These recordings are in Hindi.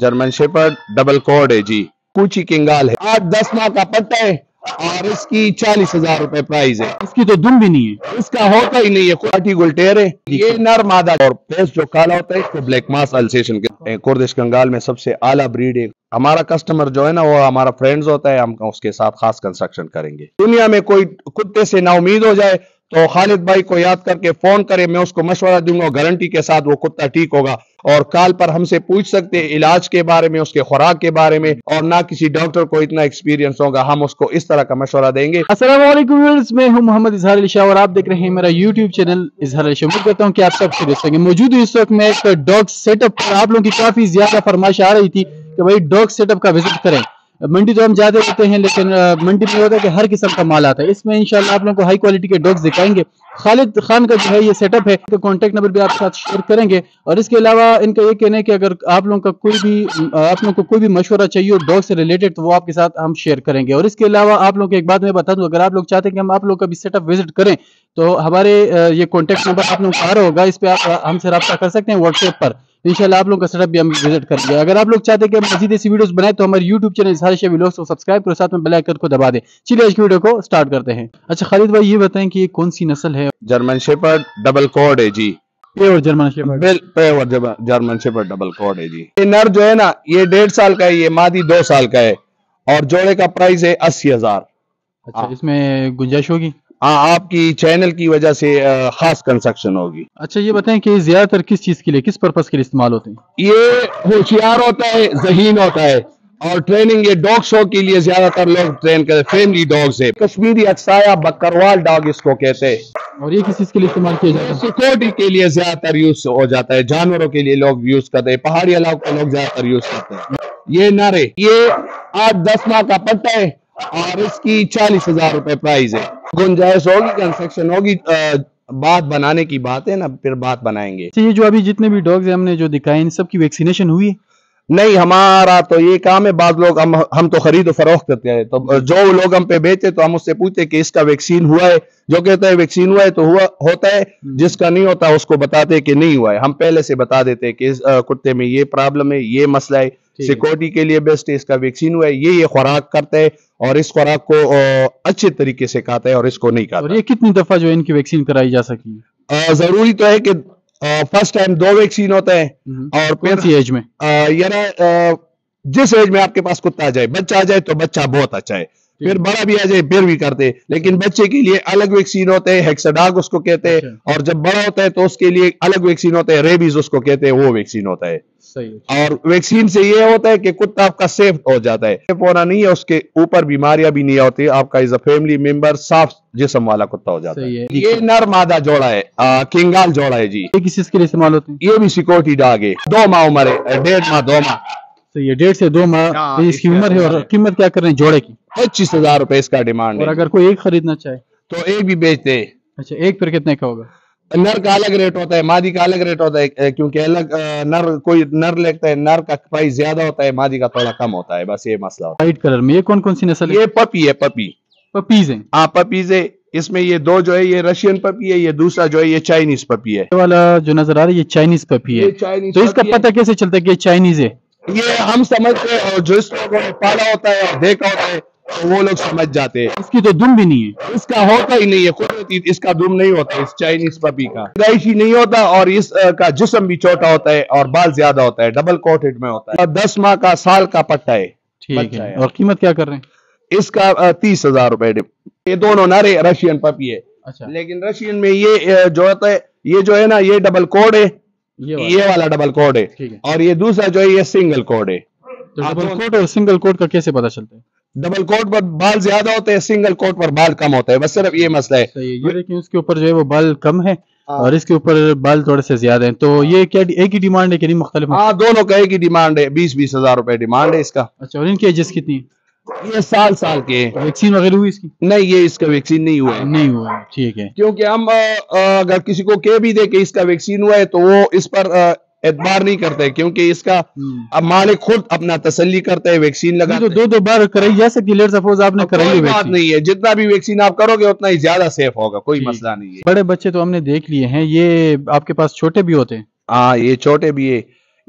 जर्मन शेफर्ड डबल कोड है जी, कूची कंगाल है। 8-10 लाख का पट्टा है और इसकी 40,000 रुपए प्राइस है। इसकी तो दुम भी नहीं है, इसका होता ही नहीं है। क्वाटी गुलटेर है, ये नर मादा और फेस जो काला होता है इसको ब्लैक मास अल्सेशन के। कुर्दिश कंगाल में सबसे आला ब्रीड है। हमारा कस्टमर जो है ना वो हमारा फ्रेंड्स होता है, हम उसके साथ खास कंस्ट्रक्शन करेंगे। दुनिया में कोई कुत्ते से नाउमीद हो जाए तो खालिद भाई को याद करके फोन करे, मैं उसको मशवरा दूंगा, गारंटी के साथ वो कुत्ता ठीक होगा। और कॉल पर हमसे पूछ सकते हैं इलाज के बारे में, उसके खुराक के बारे में, और ना किसी डॉक्टर को इतना एक्सपीरियंस होगा, हम उसको इस तरह का मशवरा देंगे। अस्सलाम वालेकुम व्यूअर्स, मैं हूं मोहम्मद इजहार अली शाह और आप देख रहे हैं मेरा यूट्यूब चैनल इजहार अली शाह। उम्मीद करता हूं कि आप सब खैरियत से होंगे। मौजूद हूं इस वक्त मैं एक डॉग सेटअप पर। आप लोगों की काफी ज्यादा फरमाइश आ रही थी कि भाई डॉग सेटअप का विजिट करें। मंडी तो हम जाते रहते हैं लेकिन मंडी में होता है कि हर किस्म का माल आता है। इसमें इंशाल्लाह आप लोगों को हाई क्वालिटी के डॉग्स दिखाएंगे। खालिद खान का जो है ये सेटअप है, तो कॉन्टैक्ट नंबर भी आपके साथ शेयर करेंगे। और इसके अलावा इनका ये कहना है कि अगर आप लोगों का कोई भी मशवरा चाहिए हो डॉग से रिलेटेड तो वो आपके साथ हम शेयर करेंगे। और इसके अलावा आप लोगों को एक बात मैं बता दूं, अगर आप लोग चाहते हैं कि हम आप लोग का भी सेटअप विजिट करें तो हमारे ये कॉन्टैक्ट नंबर आप लोगों को आ रहा होगा, इस पर आप हमसे रब्ता कर सकते हैं व्हाट्सएप पर। इंशाल्लाह आप लोग का सेटअप भी हम विजिट करेंगे। अगर आप लोग चाहते हैं कि हम मजीद ऐसी वीडियोस बनाए तो हमारे YouTube channel Izhar Ali Shah vlogs को सब्सक्राइब करो, साथ में बेल आइकन को दबा दें। चलिए आज की वीडियो को स्टार्ट करते हैं। अच्छा खालिद भाई ये बताएं कि ये कौन सी नस्ल है? जर्मन शेफर्ड डबल कोड है जी, pure German shepherd. Pure German shepherd double coat है जी। ये नर जो है ना ये 1.5 साल का है, ये मादी 2 साल का है और जोड़े का प्राइस है 80,000। अच्छा इसमें गुंजाइश होगी? हाँ आपकी चैनल की वजह से खास कंस्ट्रक्शन होगी। अच्छा ये बताएं कि ज्यादातर किस चीज के लिए, किस पर्पस के लिए इस्तेमाल होते हैं? ये होशियार होता है, जहीन होता है और ट्रेनिंग ये डॉग शो के लिए ज्यादातर लोग ट्रेन करते हैं। फैमिली डॉग है, कश्मीरी अक्साया बकरवाल डॉग इसको कहते हैं। और ये किस चीज के लिए इस्तेमाल किया जाता है? सिक्योरिटी के लिए ज्यादातर यूज हो जाता है, जानवरों के लिए लोग यूज करते हैं, पहाड़ी इलाकों के लोग ज्यादातर यूज करते हैं। ये नर है, ये 8-10 लाख का पट्टा है और इसकी 40,000 रुपए प्राइस है। गुंजाइश होगी, कंस्ट्रक्शन होगी, बात बनाने की बात है ना, फिर बात बनाएंगे। ये जो अभी जितने भी डॉग्स हमने जो दिखाए इन सबकी वैक्सीनेशन हुई है? नहीं, हमारा तो ये काम है। बाद लोग हम तो खरीद फरोख्त करते हैं, तो जो लोग हम पे बेचे तो हम उससे पूछते कि इसका वैक्सीन हुआ है, जो कहता है वैक्सीन हुआ है तो हुआ होता है, जिसका नहीं होता उसको बताते कि नहीं हुआ है। हम पहले से बता देते कि इस कुत्ते में ये प्रॉब्लम है, ये मसला है, सिक्योरिटी के लिए बेस्ट है, इसका वैक्सीन हुआ है, ये खुराक करता है और इस खुराक को अच्छे तरीके से खाता है और इसको नहीं खाता। और ये कितनी दफा जो इनकी वैक्सीन कराई जा सकती है? जरूरी तो है कि फर्स्ट टाइम 2 वैक्सीन होता है। और कौन सी एज में? यानी जिस एज में आपके पास कुत्ता आ जाए, बच्चा आ जाए तो बच्चा बहुत अच्छा है, फिर बड़ा भी आ जाए फिर भी करते। लेकिन बच्चे के लिए अलग वैक्सीन होते हैं, हेक्साडाग उसको कहते हैं, और जब बड़ा होता है तो उसके लिए अलग वैक्सीन होता है, रेबीज उसको कहते हैं, वो वैक्सीन होता है। सही। और वैक्सीन से ये होता है कि कुत्ता आपका सेफ हो जाता है, सेफ होना नहीं है, उसके ऊपर बीमारियां भी नहीं होती, आपका एज अ फैमिली मेंबर साफ जिस्म वाला कुत्ता हो जाता है। ये नर मादा जोड़ा है, कंगाल जोड़ा है जी। ये किस चीज के लिए इस्तेमाल होते हैं? ये भी सिक्योरिटी डॉग है, 2 माह उम्र है, 1.5 माह 2 माह। तो ये 1.5 से 2 माह इसकी उम्र है। और कीमत क्या कर रहे हैं जोड़े की? 25,000 रुपए इसका डिमांड है। और अगर कोई एक खरीदना चाहे तो एक भी बेचते हैं। अच्छा एक फिर कितने का होगा? नर का अलग रेट होता है, मादी का अलग रेट होता है, क्योंकि अलग नर कोई नर लेता है, नर का प्राइस ज्यादा होता है, मादी का थोड़ा कम होता है, बस ये मसला होता है। व्हाइट कलर में ये कौन कौन सी नस्ल है? ये पपी है, पपीज है। हाँ पपीज है। इसमें ये 2 जो है ये रशियन पपी है, ये दूसरा जो है ये चाइनीज पपी है। ये वाला जो नजर आ रहा है ये चाइनीज पपी है। तो इसका पता कैसे चलता है कि ये चाइनीज है? ये हम समझते हैं, और जिस लोगों ने पाला होता है और देखा होता है तो वो लोग समझ जाते हैं। इसकी तो दुम भी नहीं है, इसका होता ही नहीं है, खुद होती, इसका दुम नहीं होता, इस चाइनीज पपी का गुंजाइश ही नहीं होता। और इसका जिस्म भी छोटा होता है और बाल ज्यादा होता है, डबल कोटेड में होता है। 10 माह का साल का पट्टा है। ठीक है। और कीमत क्या कर रहे हैं? इसका 30,000 रुपए। ये दोनों नारे रशियन पपी है। अच्छा। लेकिन रशियन में ये जो होता है, ये जो है ना ये डबल कोड है, ये वाला डबल कोड है, और ये दूसरा जो है ये सिंगल कोड है। तो डबल कोड और सिंगल कोड का कैसे पता चलता है? डबल कोड पर बाल ज्यादा होते हैं, सिंगल कोड पर बाल कम होता है, बस सिर्फ ये मसला है। ये देखिए उसके ऊपर जो है वो बाल कम है और इसके ऊपर बाल थोड़े से ज्यादा हैं। तो ये क्या एक ही डिमांड है कि नहीं मुख्तलिफ? हाँ दोनों का एक ही डिमांड है, 20-20,000 रुपए डिमांड है इसका। अच्छा। और इनकी एजेस कितनी? ये साल के। वैक्सीन वगैरह हुई इसकी? नहीं, ये इसका वैक्सीन नहीं हुआ है। नहीं हुआ है। ठीक है। क्योंकि हम अगर किसी को कह भी दे कि इसका वैक्सीन हुआ है तो वो इस पर एतबार नहीं करते, क्योंकि इसका अब मालिक खुद अपना तसल्ली करता है, वैक्सीन लगा तो 2-2 बार कराई जा सकती है। लेट सपोज आपने कराई, बात नहीं है, जितना भी वैक्सीन आप करोगे उतना ही ज्यादा सेफ होगा, कोई मसला नहीं है। बड़े बच्चे तो हमने देख लिए हैं, ये आपके पास छोटे भी होते हैं? हाँ ये छोटे भी है।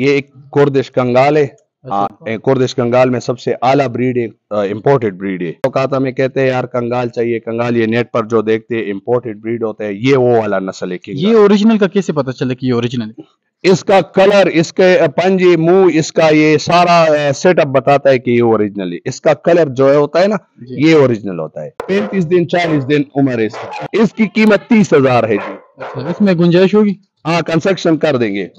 ये एक कुर्दिश कंगाल है, कुर्दिश कंगाल में सबसे आला ब्रीड इम्पोर्टेड ब्रीड है। औकाता में कहते हैं यार कंगाल चाहिए कंगाल, ये नेट पर जो देखते हैं इम्पोर्टेड ब्रीड होता है, ये वो वाला नस्ल है। ये ओरिजिनल का कैसे पता चले कि ये ओरिजिनल है? इसका कलर, इसके पंजे, मुंह, इसका ये सारा सेटअप बताता है कि ये ओरिजिनल है। इसका कलर जो है होता है ना, ये ओरिजिनल होता है। 35 दिन 40 दिन उम्र है इसका। इसकी कीमत 30,000 है जी। इसमें गुंजाइश होगी? हाँ, कंसेक्शन कर देंगे।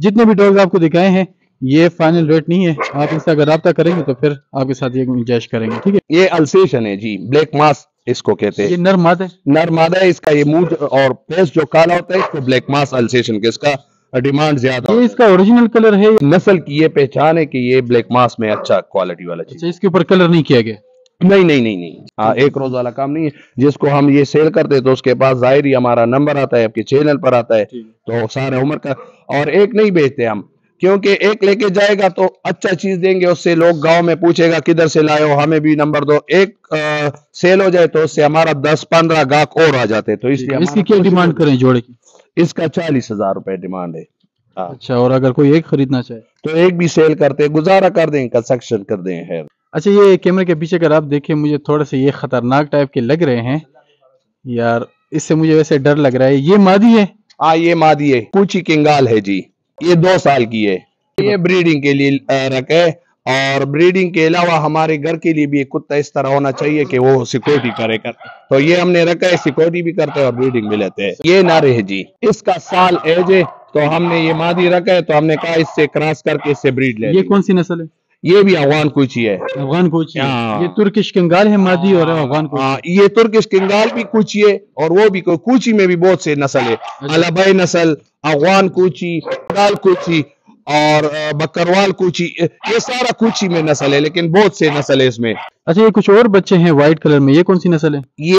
जितने भी डॉग्स आपको दिखाए हैं ये फाइनल रेट नहीं है, आप इससे अगर रब्ता करेंगे तो फिर आपके साथ ये गुंजाइश करेंगे, ठीक है। ये अल्सेशन है जी, ब्लैक मास इसको कहते हैं। ये नर मादा है, नर मादा है। इसका ये मूड और फेस जो काला होता है इसको ब्लैक मास अल्सेशन के, इसका डिमांड ज्यादा। ये इसका ओरिजिनल कलर है। नस्ल की ये पहचान है कि ये ब्लैक मास में अच्छा क्वालिटी वाला चीज। इसके ऊपर कलर नहीं किया गया? नहीं नहीं नहीं नहीं, एक रोज वाला काम नहीं है। जिसको हम ये सेल करते हैं तो उसके पास जाहिर ही हमारा नंबर आता है, आपके चैनल पर आता है, तो सारे उम्र का। और एक नहीं बेचते हम, क्योंकि एक लेके जाएगा तो अच्छा चीज देंगे, उससे लोग गांव में पूछेगा किधर से लाए हो, हमें भी नंबर दो। एक सेल हो जाए तो उससे हमारा 10-15 गाहक और आ जाते हैं, तो इसलिए। इसकी क्या डिमांड करें जोड़े की? इसका 40,000 रुपए डिमांड है। अच्छा, और अगर कोई एक खरीदना चाहे तो एक भी सेल करते, गुजारा कर दें, कंस्ट्रक्शन कर दें। अच्छा, ये कैमरे के पीछे अगर आप देखें, मुझे थोड़े से ये खतरनाक टाइप के लग रहे हैं यार, इससे मुझे वैसे डर लग रहा है। ये मादी है? हाँ, ये मादी है, कूची कंगाल है जी। ये 2 साल की है, ये ब्रीडिंग के लिए रखे। और ब्रीडिंग के अलावा हमारे घर के लिए भी एक कुत्ता इस तरह होना चाहिए कि वो सिक्योरिटी करे कर, तो ये हमने रखा है, सिक्योरिटी भी करते हैं और ब्रीडिंग भी लेते हैं। ये नारे है जी, इसका साल एज है, तो हमने ये मादी रखा है, तो हमने कहा इससे क्रॉस करके इससे ब्रीड ले। ये कौन सी नस्ल है? ये भी अफगान कुची है। अफगान कुची? ये तुर्किश कंगाल है मादी और अफगान कुची। ये तुर्किश कंगाल भी कुची है, और वो भी कुची में भी बहुत से नस्ल है। अलाबाई नस्ल, अफगान कुची, कंगाल कुची और बकरवाल कुची, ये सारा कुची में नस्ल है, लेकिन बहुत से नस्ल है इसमें। अच्छा, ये कुछ और बच्चे हैं व्हाइट कलर में, ये कौन सी नस्ल है? ये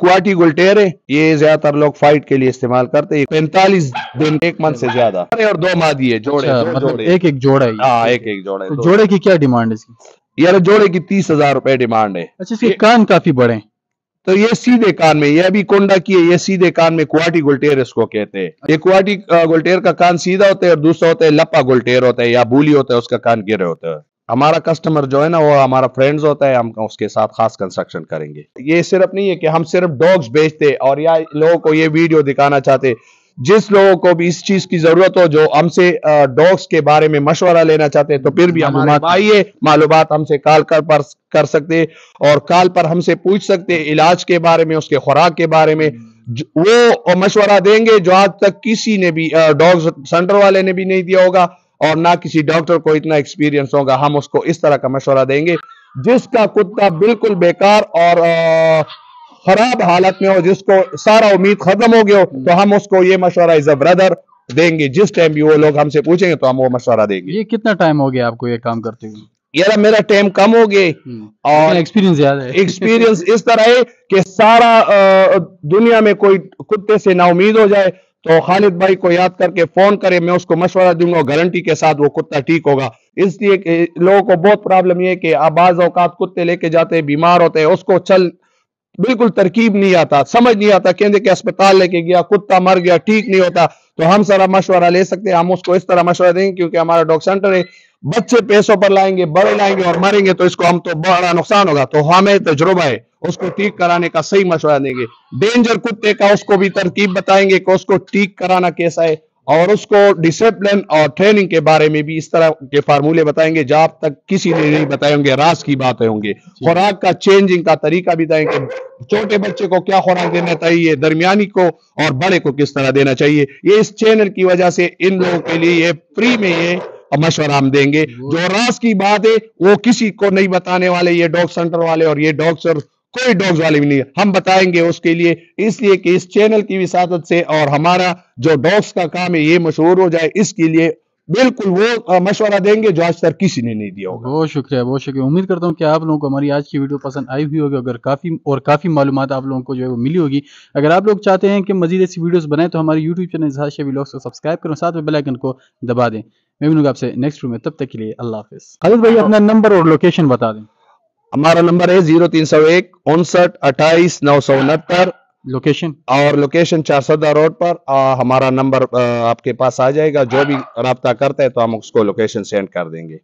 क्वाटी गुलटेर है। ये ज्यादातर लोग फाइट के लिए इस्तेमाल करते हैं। 45 दिन 1 मंथ से ज्यादा, और 2 मादी है। जोड़े? अच्छा, मतलब एक जोड़ा है। हाँ, एक जोड़ा है। तो जोड़े की क्या डिमांड है इसकी? यार जोड़े की 30,000 रुपए डिमांड है। अच्छा, इसके कान काफी बड़े हैं, तो ये सीधे कान में, ये भी कोंडा की है, ये सीधे कान में क्वाटी गुलटेर इसको कहते हैं। ये क्वाटी गुलटेर का कान सीधा होता है, और दूसरा होता है लपा गुलटेर होता है या बूली होता है, उसका कान गिरे होता है। हमारा कस्टमर जो है ना, वो हमारा फ्रेंड्स होता है, हम उसके साथ खास कंस्ट्रक्शन करेंगे। ये सिर्फ नहीं है कि हम सिर्फ डॉग्स बेचते और या लोगों को ये वीडियो दिखाना चाहते। जिस लोगों को भी इस चीज की जरूरत हो, जो हमसे डॉग्स के बारे में मशवरा लेना चाहते हैं, तो फिर भी हमारे भाई मालूमात हमसे कॉल कर सकते और कॉल पर हमसे पूछ सकते, इलाज के बारे में, उसके खुराक के बारे में वो मशवरा देंगे जो आज तक किसी ने भी डॉग्स सेंटर वाले ने भी नहीं दिया होगा, और ना किसी डॉक्टर को इतना एक्सपीरियंस होगा। हम उसको इस तरह का मशवरा देंगे। जिसका कुत्ता बिल्कुल बेकार और खराब हालत में हो, जिसको सारा उम्मीद खत्म हो गया हो, तो हम उसको ये मशवरा एज अ ब्रदर देंगे। जिस टाइम भी वो लोग हमसे पूछेंगे तो हम वो मशवरा देंगे। ये कितना टाइम हो गया आपको ये काम करते हुए? यार मेरा टाइम कम हो गया और एक्सपीरियंस ज्यादा है। एक्सपीरियंस इस तरह है कि सारा दुनिया में कोई कुत्ते से ना उम्मीद हो जाए तो खालिद भाई को याद करके फोन करे, मैं उसको मशवरा दूंगा, गारंटी के साथ वो कुत्ता ठीक होगा। इसलिए लोगों को बहुत प्रॉब्लम ये है कि बाज़ औकात कुत्ते लेके जाते हैं, बीमार होते हैं, उसको चल बिल्कुल तरकीब नहीं आता, समझ नहीं आता, कहते कि अस्पताल लेके गया, कुत्ता मर गया, ठीक नहीं होता। तो हम सारा मशवरा ले सकते हैं, हम उसको इस तरह मशवरा देंगे, क्योंकि हमारा डॉग सेंटर है। बच्चे पैसों पर लाएंगे, बड़े लाएंगे और मरेंगे तो इसको हम तो बड़ा नुकसान होगा, तो हमें तजुर्बा है, उसको ठीक कराने का सही मशवरा देंगे। डेंजर कुत्ते का उसको भी तरकीब बताएंगे कि उसको ठीक कराना कैसा है, और उसको डिसिप्लिन और ट्रेनिंग के बारे में भी इस तरह के फार्मूले बताएंगे जो अब तक किसी ने नहीं बताए होंगे, राज की बातें होंगे। खुराक का चेंजिंग का तरीका भी बताएंगे, छोटे बच्चे को क्या खुराक देना चाहिए, दरमियानी को और बड़े को किस तरह देना चाहिए। ये इस चैनल की वजह से इन लोगों के लिए ये फ्री में ये मशवरा हम देंगे। जो राज की बात है वो किसी को नहीं बताने वाले ये डॉग सेंटर वाले, और ये डॉग कोई डॉग्स वाले भी नहीं, हम बताएंगे उसके लिए, इसलिए कि इस चैनल की विसादत से और हमारा जो डॉग्स का काम है ये मशहूर हो जाए। इसके लिए बिल्कुल वो मशवरा देंगे जो आज तक किसी ने नहीं दिया होगा। बहुत शुक्रिया, बहुत शुक्रिया। उम्मीद करता हूँ कि आप लोगों को हमारी आज की वीडियो पसंद आई हुई होगी, अगर काफ़ी मालूमात आप लोगों को जो है वो मिली होगी। अगर आप लोग चाहते हैं कि मजीद ऐसी वीडियोस बनाएं तो हमारे यूट्यूब चैनल इज़हार शाह व्लॉग्स को सब्सक्राइब करें, साथ में बेल आइकन को दबा दें। मैं मिलूंगा आपसे नेक्स्ट वीडियो में, तब तक के लिए अल्लाह हाफिज़। खालिद भाई, अपना नंबर और लोकेशन बता दें। हमारा नंबर है 0301 59 28 969। लोकेशन? और लोकेशन चारसदा रोड पर। हमारा नंबर आपके पास आ जाएगा, जो भी राब्ता करता है तो हम उसको लोकेशन सेंड कर देंगे।